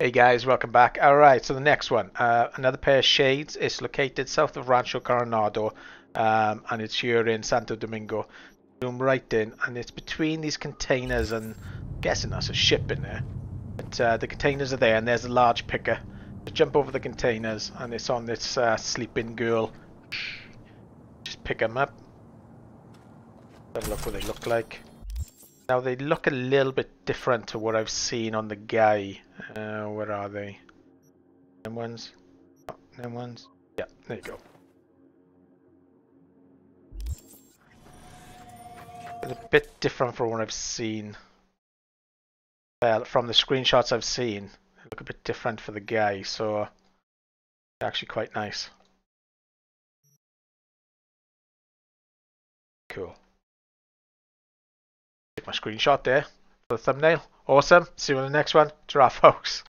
Hey guys, welcome back. All right, so the next one, another pair of shades. It's located south of Rancho Coronado, and it's here in Santo Domingo. Zoom right in, and it's between these containers, and I'm guessing that's a ship in there. But the containers are there, and there's a large picker. So jump over the containers, and it's on this sleeping girl. Just pick them up. Let's look what they look like. Now they look a little bit different to what I've seen on the guy. Where are they? Them ones? Oh, them ones? Yeah, there you go. It's a bit different from what I've seen. Well, from the screenshots I've seen, they look a bit different for the guy, so it's actually quite nice. Cool. My screenshot there for the thumbnail. Awesome. See you on the next one. Ta-ra, folks.